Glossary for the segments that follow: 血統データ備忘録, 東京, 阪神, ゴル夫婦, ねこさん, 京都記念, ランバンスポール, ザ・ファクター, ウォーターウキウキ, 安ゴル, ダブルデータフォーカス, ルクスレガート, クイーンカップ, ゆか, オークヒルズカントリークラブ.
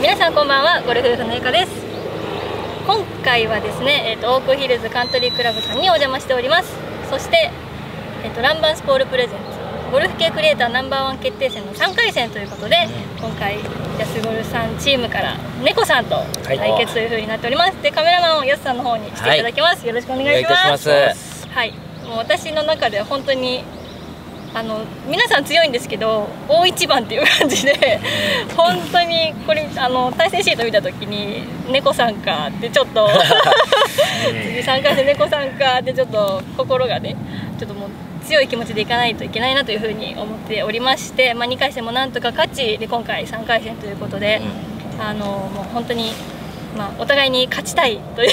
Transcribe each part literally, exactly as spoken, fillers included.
皆さんこんばんは、ゴルフ夫婦のゆかです。今回はですね、えーと、オークヒルズカントリークラブさんにお邪魔しております。そして、えーと、ランバンスポールプレゼンツゴルフ系クリエイターナンバーワン決定戦のさんかい戦ということで、今回安ゴルさんチームから猫さんと対決というふうになっております。で、カメラマンを安さんの方にしていただきます。はい、よろしくお願いします。はい、もう私の中では本当に。あの皆さん強いんですけど大一番っていう感じで本当にこれあの対戦シート見た時に猫さんかってちょっと次さんかい戦猫さんかってちょっと心がねちょっともう強い気持ちでいかないといけないなというふうに思っておりまして、まあ、にかい戦もなんとか勝ちで今回さんかい戦ということで、あのもう本当に、まあ、お互いに勝ちたいという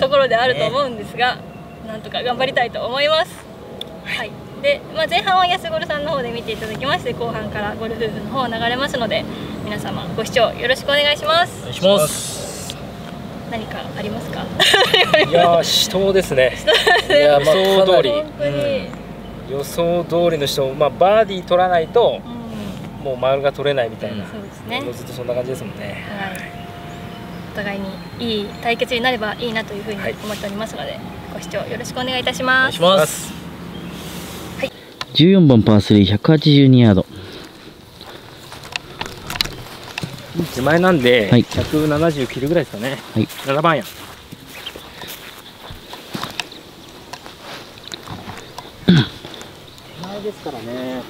ところであると思うんですが、なんとか頑張りたいと思います。はい、で、まあ、前半は安ゴルさんの方で見ていただきまして、後半からゴルフの方流れますので皆様ご視聴よろしくお願いします。お願いします。何かありますか？いや死闘ですね。いや予想通り、うん、予想通りの人、まあバーディー取らないと、うん、もう丸が取れないみたいな、うん、そうですね、ずっとそんな感じですもんね。はい。お互いにいい対決になればいいなというふうに思っておりますので、はい、ご視聴よろしくお願いいたします。お願いします。じゅうよんばんパースリー、ひゃくはちじゅうにヤード。手前なんで、はい、ひゃくななじゅう切るぐらいですかね。はい、ななばんや。手前ですからね。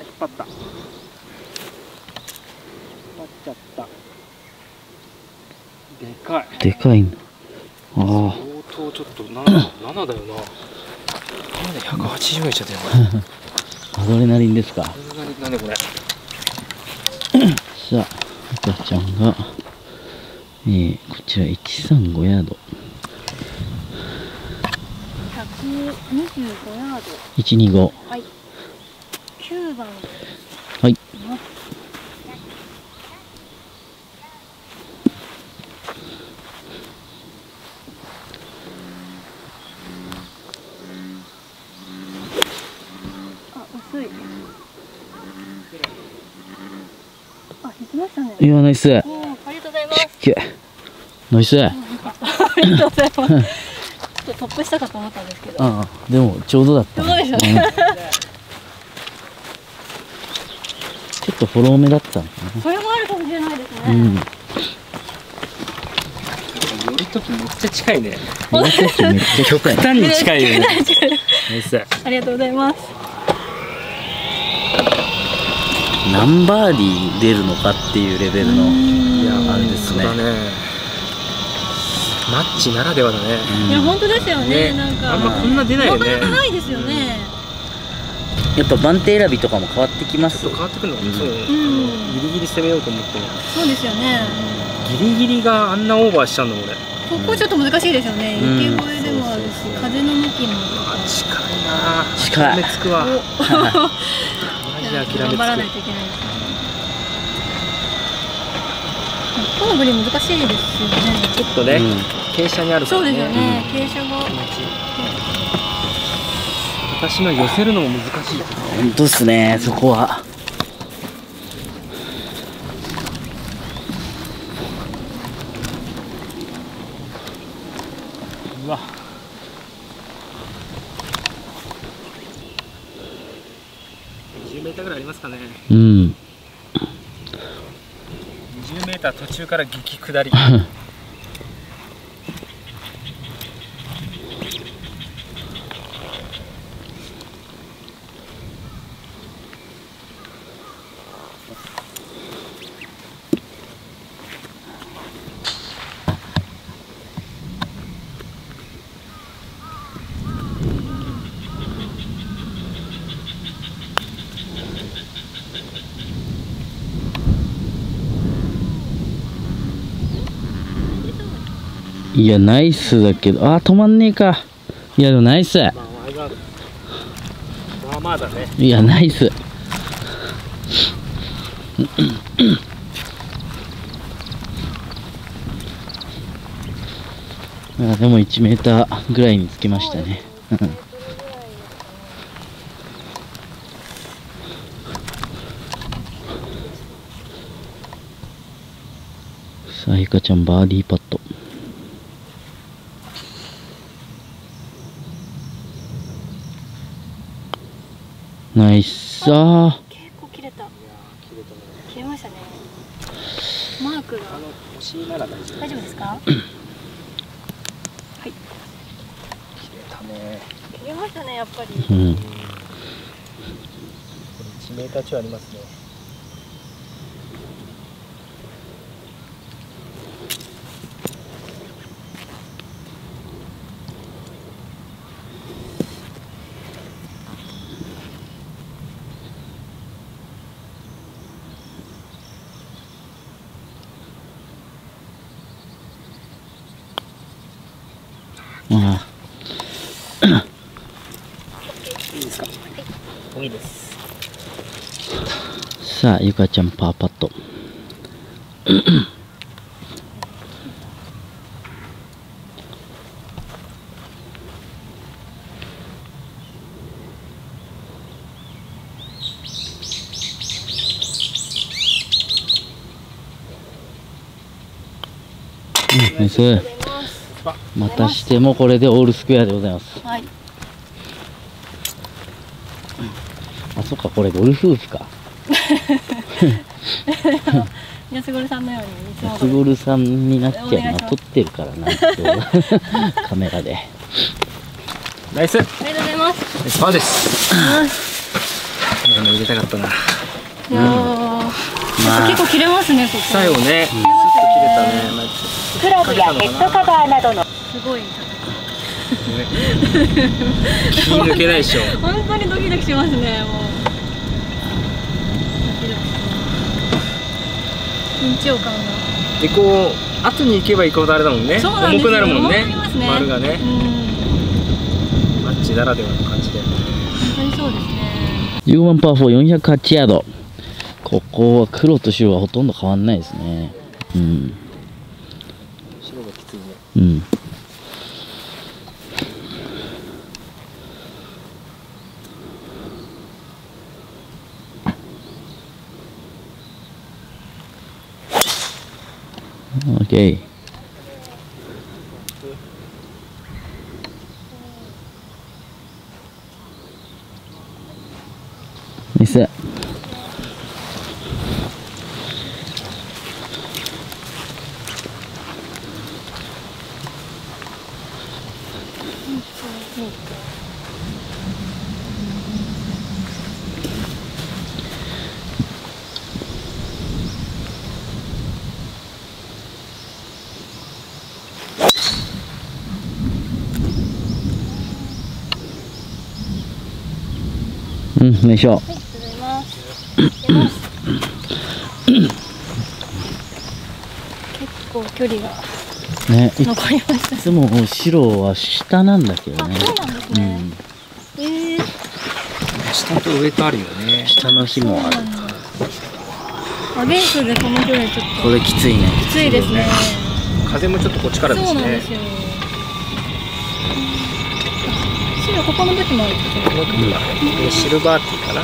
引っ張った。引っ張っちゃった。でかい。でかいんだ。ああ。相当ちょっとなな、ななだよな。なんでひゃくはちじゅういっちゃってんの。アドレナリンですか。アドレナリンなんでこれ。さあ、赤ちゃんが、えー、こちらひゃくさんじゅうごヤード。ひゃくにじゅうごヤード。ひゃくにじゅうご。はい。きゅうばん。はい。あ、薄い。あ、引きましたね。いや、ナイス。ありがとうございます。ナイス。ありがとうございます。ちょっとトップしたかと思ったんですけど。ああ、でもちょうどだった。そうですよね。ちょっとフォロー目だったんですね。それもあるかもしれないですね。うん。寄り時めっちゃ近いね。寄り時めっちゃ極端に近いよね。ありがとうございます。何バーディー出るのかっていうレベルのあれですね。マッチならではだね。いや本当ですよね。なんかあんまこんな出ないよね。なかなかないですよね。やっぱ番手選びとかも変わってきます。ちょっと変わってくるのかな。そう、ギリギリ攻めようと思っても。そうですよね。ギリギリがあんなオーバーしちゃうの俺。ここちょっと難しいですよね。池越えでもあるし、風の向きも。近いな。近い。諦めつくわ。マジ諦めつく。頑張らないといけないですね。このグリーン難しいですよね。ちょっとね、傾斜にある。そうですよね。傾斜が。私の寄せるのも難しい。本当ですね、そこは。うわ。にじゅうメーターぐらいありますかね。うん。にじゅうメーター途中から激下り。いやナイスだけど、あー止まんねえか。いやでもナイス、まあまあまあだね。いやナイスあでもいちメーターぐらいにつけましたね。さあ、ゆかちゃんバーディーパット。ナイス。あー結構切れた。切れましたね。マークが大丈夫ですか？はい。切れましたね、やっぱり。うん。これいちメーター超ありますね。ああいいですか？はい、いいです。さあゆかちゃんパーパット。うん、ナイス。またしてもこれでオールスクエアでございます。はい、あ、そっか、これゴルフーフか。安ゴルさんのように。安ゴルさんになっちゃうな、撮ってるからな。カメラで。ナイス。ありがとうございます。パーです。これも入れたかったな。結構切れますね、ここ。最後ね。すっと切れたね、ナイス。クラブやヘッドカバーなどのすごい気抜けないでしょ。本当にドキドキしますね。もう緊張感がでこう後に行けば行くほどあれだもんね。重くなるもんね。丸がね。マッチならではの感じで。本当にそうですね。じゅうごばんパーよん、よんひゃくはちヤード。ここは黒と白はほとんど変わんないですね。うん。うん、オッケー。ナイス。うん、よいしょ。結構距離が残りました。いつも白は下なんだけどね。そうなんですね。ええ。下と上とあるよね。下の日もある。あ、レースでこの距離ちょっと。これきついね。きついですね。風もちょっとこっちからですね。そうなんですよ。ここの時もあるけシルバーティーかな。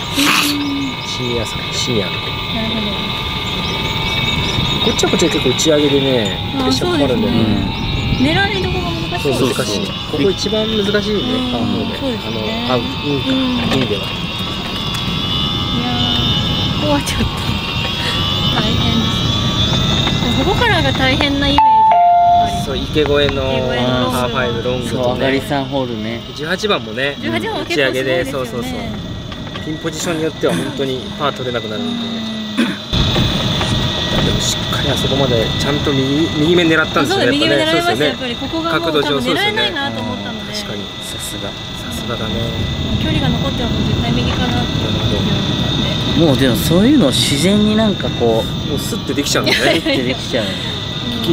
深夜さん、深夜。なるほど。こっちはこっちは結構打ち上げでね、プレッシャーかかるんだよね。狙いどころが難しい。そう難しい。ここ一番難しいね。あのアウトインかインでは。いやー、ここはちょっと大変ですね。ここからが大変なイメージ。そう、池越えのパーファイブロングとね、じゅうはちばんもね、打ち上げで、そうそうそう、ピンポジションによっては本当にパー取れなくなるんで、でもしっかりあそこまでちゃんと右右目狙ったんですよね。右目狙いました。やっぱりここがもう多分狙えないなと思ったので、確かにさすがさすがだね。距離が残ってはもう絶対右かなって思って、もうでもそういうの自然になんかこうもうスッてできちゃうんだね。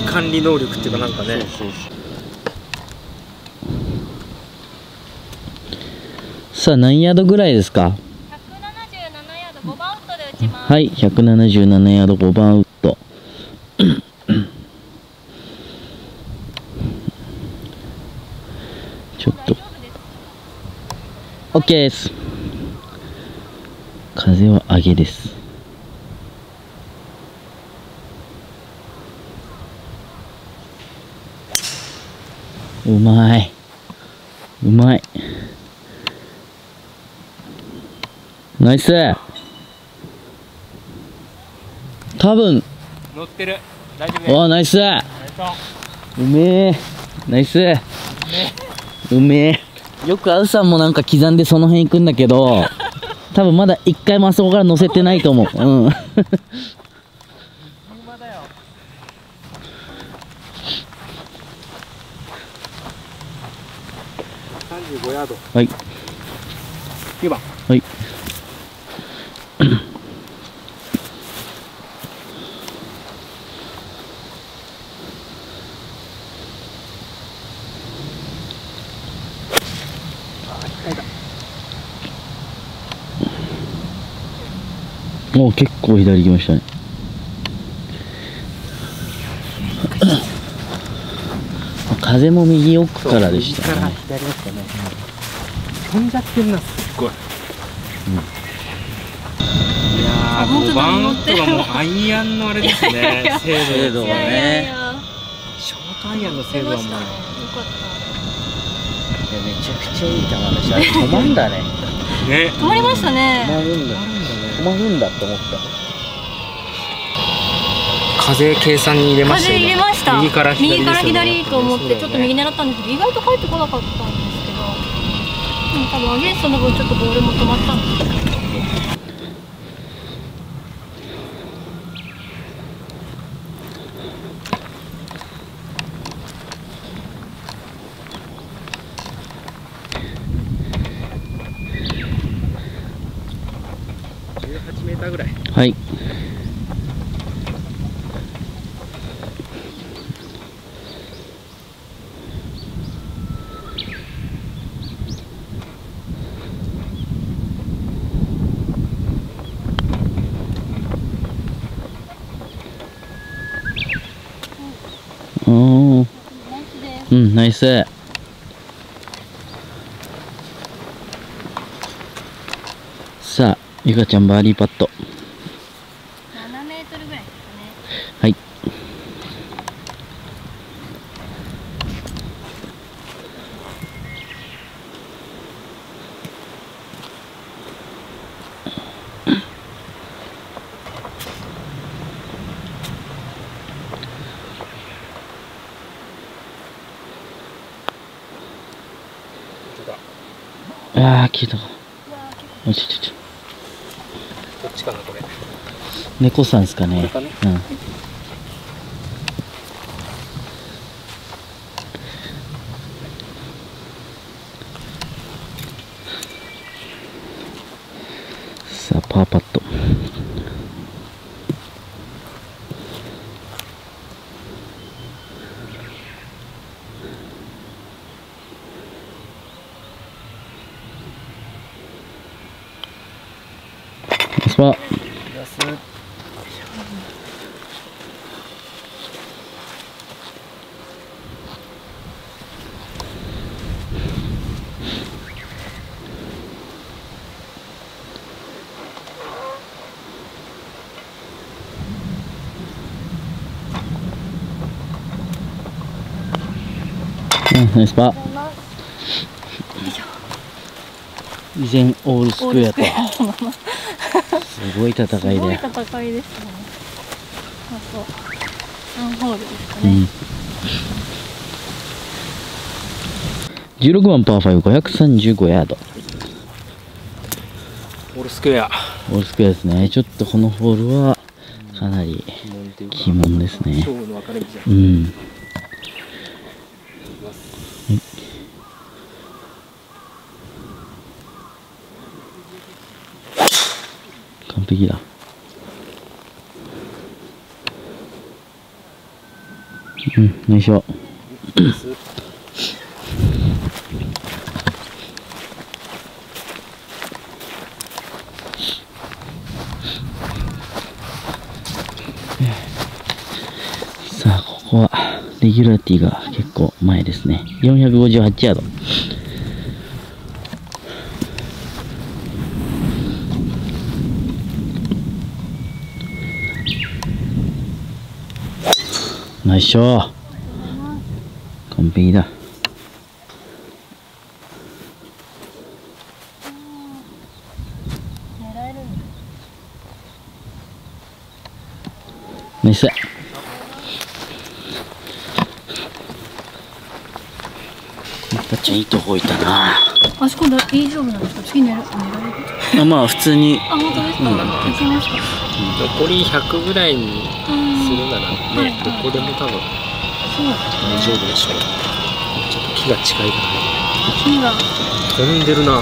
管理能力っていうかなんかね。さあ何ヤードぐらいですか？ひゃくななじゅうななヤードごばんウッドで打ちます。はい、ひゃくななじゅうななヤードごばんウッド。ちょっと。OK です。風は上げです。うまい。うまい。ナイス。多分乗ってる。大丈夫です。おー、ナイス。うめえ。ナイス。うめえ。よくアウさんもなんか刻んでその辺行くんだけど、多分まだ一回もあそこから乗せてないと思う。うん。さんじゅうごヤード。はい。きゅうばん。はい。もう結構左行きましたね。風も右奥からでしたね。右から左ですかね。飛んじゃってるな、すっごい。うん、いやー、ごばんウッドがもうアイアンのあれですね。精度がね。ショートアイアンの精度はもう。よかった。いや、めちゃくちゃいい球でした。止まんだね。ね。止まりましたね。止まるんだ。止まるんだって思った。風計算に入れました。入れました。右から左。右から左と思ってちょっと右狙ったんですけど、意外と入ってこなかったんですけど、でも多分アゲンストの分ちょっとボールも止まったんですけど。じゅうはちメーターぐらい。はい。うん、ナイス。さあ、ゆかちゃんバーディーパット。ななメートルぐらいですかね。はい。ああ、消えたか。おちょちょちょ。どっちかな、これ。猫さんですかね。かね、うん。さあ、パーパット。はナイスパー。依然オールスクエアと。すごい戦いで。すごい戦いですね。あと、さんホールですかね。うん、じゅうろくばんパーご、ごひゃくさんじゅうごヤード。オールスクエア。オールスクエアですね。ちょっとこのホールはかなり鬼門ですね。うん。完璧だ。うん、よいしょ。イギュラティが結構前ですね。よんひゃくごじゅうはちヤード。ナイスショー。完璧だ。ナイス。またちゃんいいとこいたな。あそこ大丈夫なんですか？次狙える？あ、まあ普通に。あ、本当ですか？行きました。残りひゃくぐらいにするならね、どこでも多分大丈夫でしょう。ちょっと木が近いから。木が飛んでるな。こ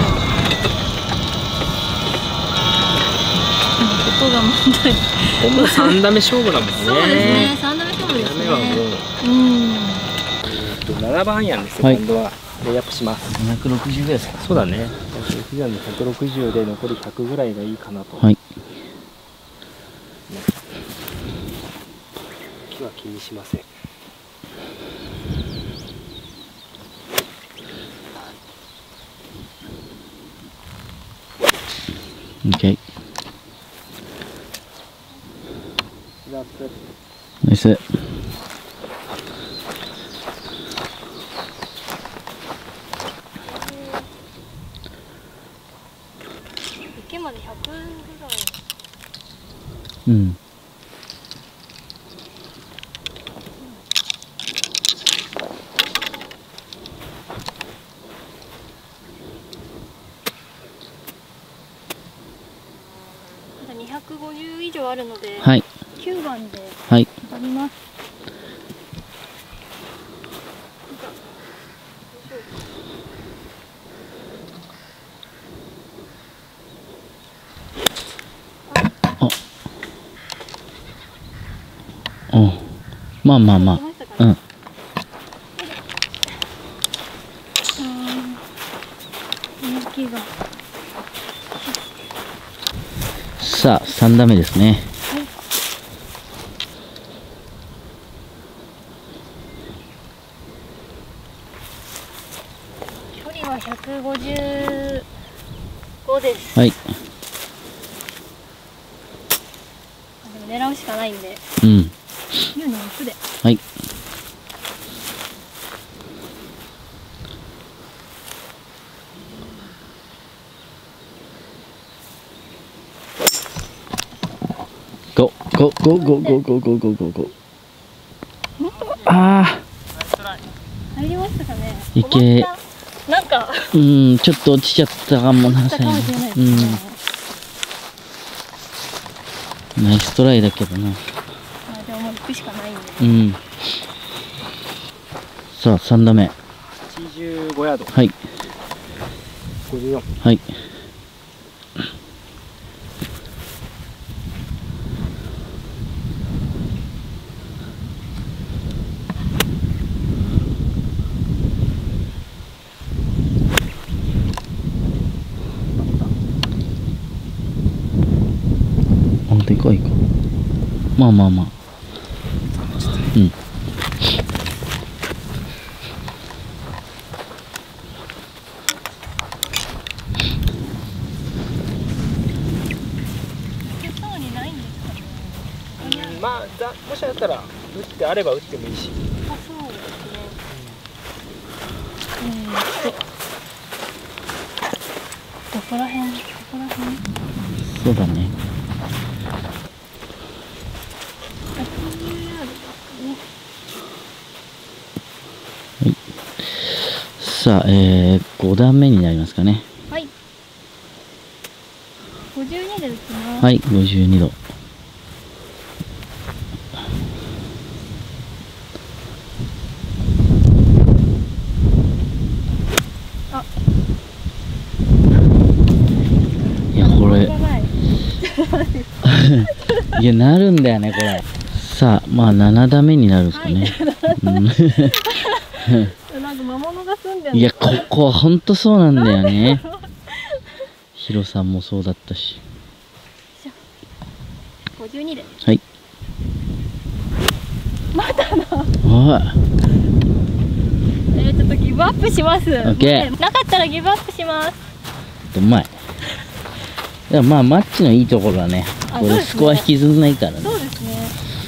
こが問題。ここも三打目勝負だもんね。そうですね。三打目勝負ですね。うん。七番アイアンです。今度はレイアップします。百六十ですか。そうだね。百六十で残り百ぐらいがいいかなと。はい。木は気にしません。OK。ナイス。池までひゃくぐらい。うん。まだにひゃくごじゅう以上あるので。はい。きゅうばんで上がります。あ、うん、まあまあまあ、うん。さあ、さん打目ですね。ひゃくごじゅうごです。はい。でも狙うしかないんで。うん。今のろくで。はい。ごごごごごごごごごご。ああ。入りましたかね。いけ。なんかうん、ちょっと落ちちゃったかもな、さ、うん、ナイストライだけどな。あ、でももう行くしかないんで、うん、さあさん打目はちじゅうごヤード。はいごじゅうよん。はい、でかいか。まあまあまあ。うん。まあ、ざ、もしあったら、打ってあれば打ってもいいし。あ、そうですね。うん、そう。どこら辺、どこら辺。そうだね。さあ、えー、ご段目になりますかね。はい。ごじゅうにど打ちます。はい、ごじゅうにど。あ。いや、これ。いや、なるんだよね、これ。さあ、まあ、なな段目になるんですかね。はい魔物が住んでる。いや、ここは本当そうなんだよね。ヒロさんもそうだったし。ごじゅうにで。はい。またな。えー、ちょっとギブアップします。オッケー。なかったらギブアップします。うまい。でもまあマッチのいいところはね、これスコア引きずんないからね。そうですね。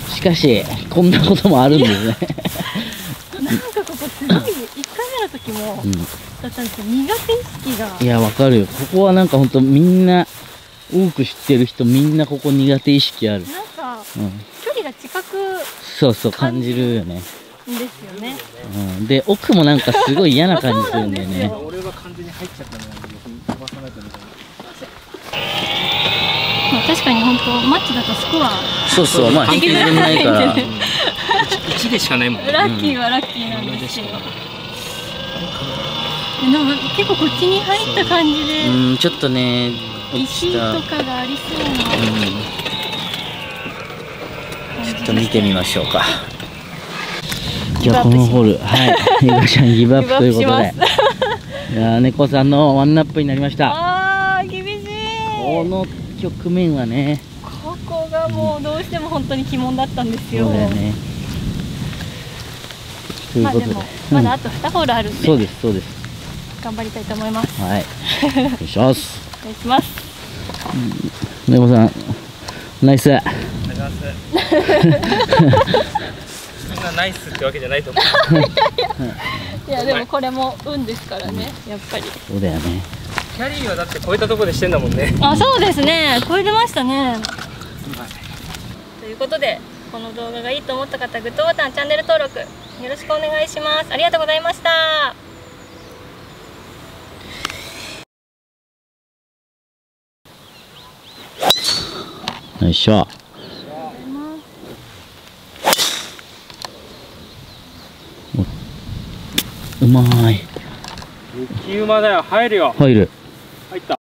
しかしこんなこともあるんですね。なんかここすごいいっかいめの時もだったんですけど、苦手意識が。いやわかるよ。ここはなんか本当みんな多く知ってる人みんなここ苦手意識ある。なんか、うん、距離が近く。そうそう感じるよね。ですよね。うん、で奥もなんかすごい嫌な感じするんだよね。俺は完全に入っちゃったので飛ばさないとみたいな。まあ確かに本当マッチだとスコア。そうそうまあできないから。一でしかないもん。ラッキーはラッキーなんですけど。でも結構こっちに入った感じで。うんちょっとね。石とかがありそうな。ちょっと見てみましょうか。じゃあこのホールはいニコちゃんギブアップということで、いや猫さんのワンナップになりました。ああ厳しい。この局面はね。ここがもうどうしても本当に鬼門だったんですよ。そうだよね。ということでまだあとにホールあるんで。そうですそうです。頑張りたいと思います。はい。お願いします。お願いします。猫さんナイス。お願いします。ナイスってわけじゃないと思う。いやでもこれも運ですからね、やっぱり。そうだよね。キャリーはだって超えたところでしてんだもんね。あ、そうですね。超えてましたね。ということでこの動画がいいと思った方、グッドボタン、チャンネル登録よろしくお願いします。ありがとうございました。よいしょ。うまーい。雪馬だよ。入るよ。入る。入った。